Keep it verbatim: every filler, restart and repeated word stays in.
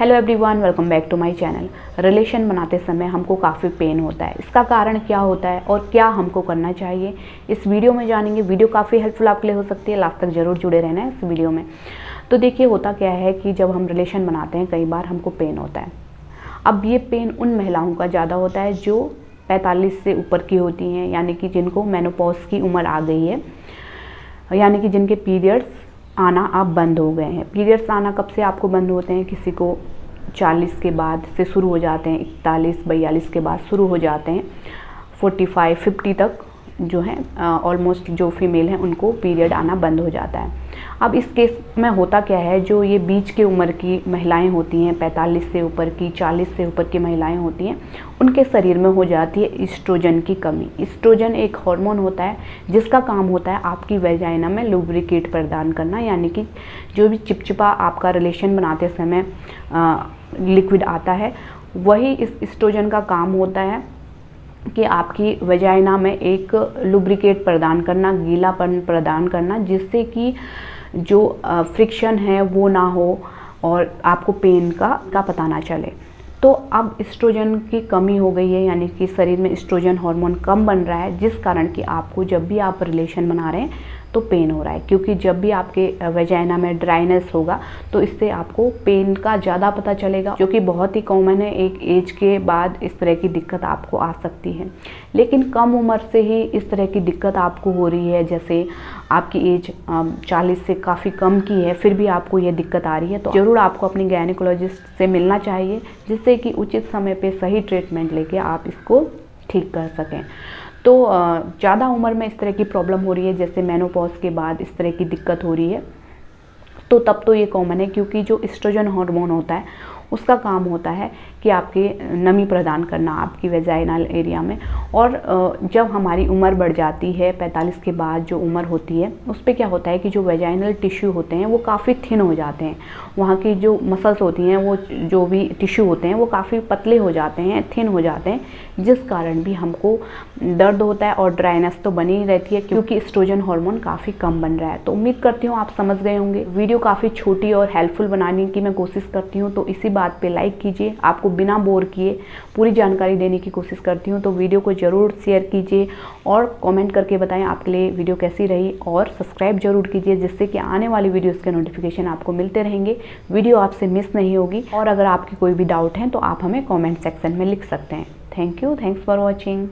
Hello everyone, welcome back to my channel. Relation बनाते समय हमको काफ़ी पेन होता है, इसका कारण क्या होता है और क्या हमको करना चाहिए, इस वीडियो में जानेंगे। वीडियो काफ़ी हेल्पफुल आपके लिए हो सकती है, लास्ट तक ज़रूर जुड़े रहना है इस वीडियो में। तो देखिए, होता क्या है कि जब हम रिलेशन बनाते हैं कई बार हमको पेन होता है। अब ये पेन उन महिलाओं का ज़्यादा होता है जो पैंतालीस से ऊपर की होती हैं, यानी कि जिनको मेनोपॉज की उम्र आ गई है, यानी कि जिनके पीरियड्स आना अब बंद हो गए हैं। पीरियड्स आना कब से आपको बंद होते हैं? किसी को चालीस के बाद से शुरू हो जाते हैं, इकतालीस बयालीस के बाद शुरू हो जाते हैं, पैंतालीस पचास तक जो है ऑलमोस्ट जो फीमेल हैं उनको पीरियड आना बंद हो जाता है। अब इस केस में होता क्या है, जो ये बीच के उम्र की महिलाएं होती हैं, पैंतालीस से ऊपर की, चालीस से ऊपर की महिलाएं होती हैं, उनके शरीर में हो जाती है एस्ट्रोजन की कमी। एस्ट्रोजन एक हार्मोन होता है जिसका काम होता है आपकी वजाइना में लुब्रिकेट प्रदान करना, यानी कि जो भी चिपचिपा आपका रिलेशन बनाते समय लिक्विड आता है, वही इस एस्ट्रोजन का काम होता है कि आपकी वजाइना में एक लुब्रिकेट प्रदान करना, गीलापन प्रदान करना, जिससे कि जो फ्रिक्शन है वो ना हो और आपको पेन का का पता ना चले। तो अब एस्ट्रोजन की कमी हो गई है, यानी कि शरीर में एस्ट्रोजन हार्मोन कम बन रहा है, जिस कारण कि आपको जब भी आप रिलेशन बना रहे हैं तो पेन हो रहा है, क्योंकि जब भी आपके वजाइना में ड्राइनेस होगा तो इससे आपको पेन का ज़्यादा पता चलेगा, जो कि बहुत ही कॉमन है। एक एज के बाद इस तरह की दिक्कत आपको आ सकती है, लेकिन कम उम्र से ही इस तरह की दिक्कत आपको हो रही है। जैसे आपकी एज चालीस से काफ़ी कम की है फिर भी आपको यह दिक्कत आ रही है, तो ज़रूर आपको अपनी गायनेकोलॉजिस्ट से मिलना चाहिए, जिससे कि उचित समय पर सही ट्रीटमेंट लेके आप इसको ठीक कर सकें। तो ज़्यादा उम्र में इस तरह की प्रॉब्लम हो रही है, जैसे मेनोपॉज के बाद इस तरह की दिक्कत हो रही है, तो तब तो ये कॉमन है, क्योंकि जो एस्ट्रोजन हार्मोन होता है उसका काम होता है कि आपके नमी प्रदान करना आपकी वेजाइनल एरिया में। और जब हमारी उम्र बढ़ जाती है, पैंतालीस के बाद जो उम्र होती है, उस पर क्या होता है कि जो वेजाइनल टिश्यू होते हैं वो काफ़ी थिन हो जाते हैं, वहाँ की जो मसल्स होती हैं, वो जो भी टिश्यू होते हैं वो काफ़ी पतले हो जाते हैं, थिन हो जाते हैं, जिस कारण भी हमको दर्द होता है और ड्राइनेस तो बनी ही रहती है, क्योंकि एस्ट्रोजन हार्मोन काफ़ी कम बन रहा है। तो उम्मीद करती हूँ आप समझ गए होंगे। वीडियो काफ़ी छोटी और हेल्पफुल बनाने की मैं कोशिश करती हूँ, तो इसी बात पे लाइक कीजिए। आपको बिना बोर किए पूरी जानकारी देने की कोशिश करती हूँ, तो वीडियो को ज़रूर शेयर कीजिए और कमेंट करके बताएं आपके लिए वीडियो कैसी रही, और सब्सक्राइब जरूर कीजिए, जिससे कि आने वाली वीडियोस के नोटिफिकेशन आपको मिलते रहेंगे, वीडियो आपसे मिस नहीं होगी। और अगर आपकी कोई भी डाउट है तो आप हमें कॉमेंट सेक्शन में लिख सकते हैं। Thank you, thanks for watching.